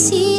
see.